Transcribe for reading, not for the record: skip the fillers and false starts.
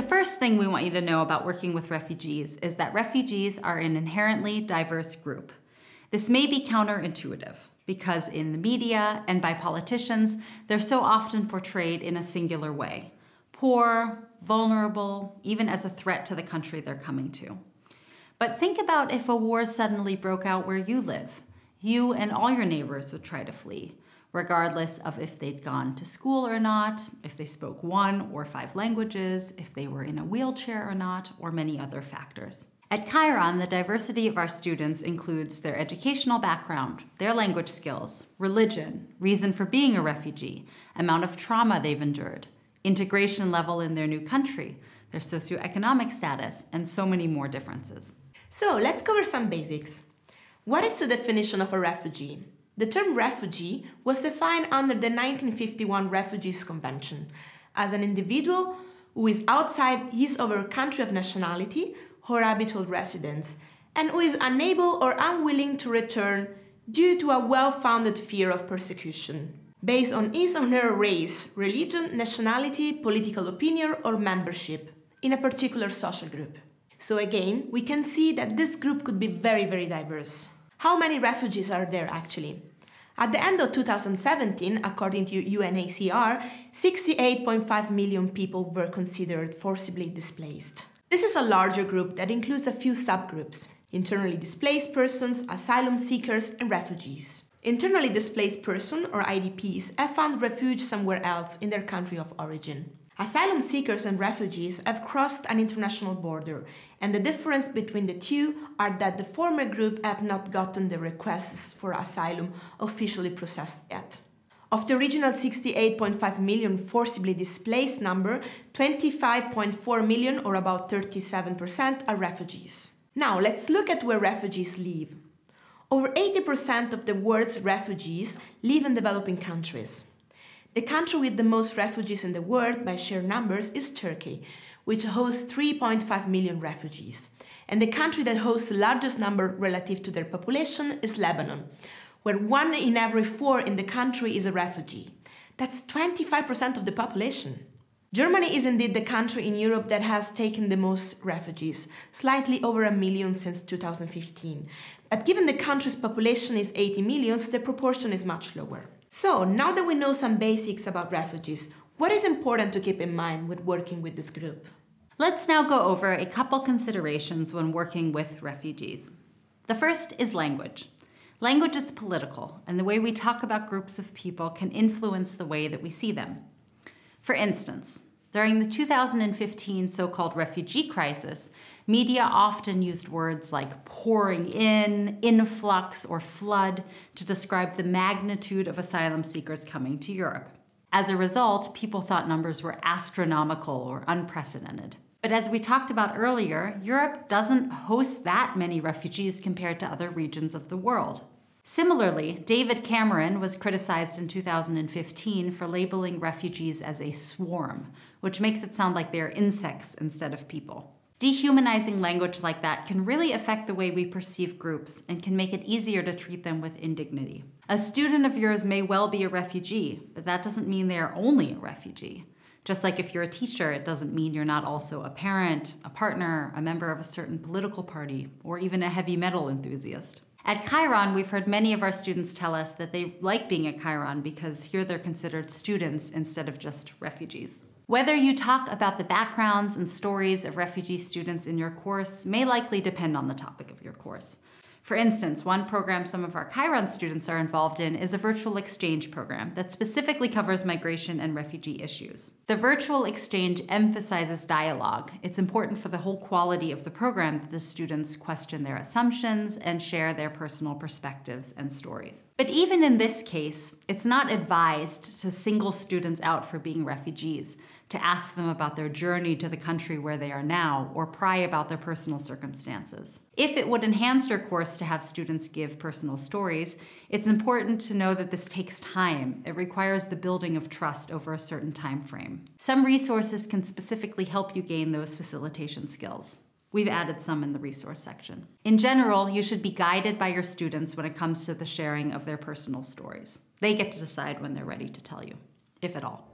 The first thing we want you to know about working with refugees is that refugees are an inherently diverse group. This may be counterintuitive, because in the media and by politicians, they're so often portrayed in a singular way: poor, vulnerable, even as a threat to the country they're coming to. But think about if a war suddenly broke out where you live. You and all your neighbors would try to flee, regardless of if they'd gone to school or not, if they spoke 1 or 5 languages, if they were in a wheelchair or not, or many other factors. At Kiron, the diversity of our students includes their educational background, their language skills, religion, reason for being a refugee, amount of trauma they've endured, integration level in their new country, their socioeconomic status, and so many more differences. So let's cover some basics. What is the definition of a refugee? The term refugee was defined under the 1951 Refugees Convention as an individual who is outside his or her country of nationality or habitual residence, and who is unable or unwilling to return due to a well-founded fear of persecution, based on his or her race, religion, nationality, political opinion, or membership in a particular social group. So again, we can see that this group could be very, very diverse. How many refugees are there actually? At the end of 2017, according to UNHCR, 68.5 million people were considered forcibly displaced. This is a larger group that includes a few subgroups: internally displaced persons, asylum seekers, and refugees. Internally displaced persons, or IDPs, have found refuge somewhere else in their country of origin. Asylum seekers and refugees have crossed an international border, and the difference between the two are that the former group have not gotten the requests for asylum officially processed yet. Of the original 68.5 million forcibly displaced number, 25.4 million, or about 37%, are refugees. Now let's look at where refugees live. Over 80% of the world's refugees live in developing countries. The country with the most refugees in the world by sheer numbers is Turkey, which hosts 3.5 million refugees. And the country that hosts the largest number relative to their population is Lebanon, where 1 in every 4 in the country is a refugee. That's 25% of the population. Germany is indeed the country in Europe that has taken the most refugees, slightly over 1 million since 2015. But given the country's population is 80 million, the proportion is much lower. So, now that we know some basics about refugees, what is important to keep in mind when working with this group? Let's now go over a couple considerations when working with refugees. The first is language. Language is political, and the way we talk about groups of people can influence the way that we see them. For instance, during the 2015 so-called refugee crisis, media often used words like pouring in, influx, or flood to describe the magnitude of asylum seekers coming to Europe. As a result, people thought numbers were astronomical or unprecedented. But as we talked about earlier, Europe doesn't host that many refugees compared to other regions of the world. Similarly, David Cameron was criticized in 2015 for labeling refugees as a swarm, which makes it sound like they're insects instead of people. Dehumanizing language like that can really affect the way we perceive groups and can make it easier to treat them with indignity. A student of yours may well be a refugee, but that doesn't mean they are only a refugee. Just like if you're a teacher, it doesn't mean you're not also a parent, a partner, a member of a certain political party, or even a heavy metal enthusiast. At Kiron, we've heard many of our students tell us that they like being at Kiron because here they're considered students instead of just refugees. Whether you talk about the backgrounds and stories of refugee students in your course may likely depend on the topic of your course. For instance, one program some of our Kiron students are involved in is a virtual exchange program that specifically covers migration and refugee issues. The virtual exchange emphasizes dialogue. It's important for the whole quality of the program that the students question their assumptions and share their personal perspectives and stories. But even in this case, it's not advised to single students out for being refugees, to ask them about their journey to the country where they are now, or pry about their personal circumstances. If it would enhance your course to have students give personal stories, it's important to know that this takes time. It requires the building of trust over a certain time frame. Some resources can specifically help you gain those facilitation skills. We've added some in the resource section. In general, you should be guided by your students when it comes to the sharing of their personal stories. They get to decide when they're ready to tell you, if at all.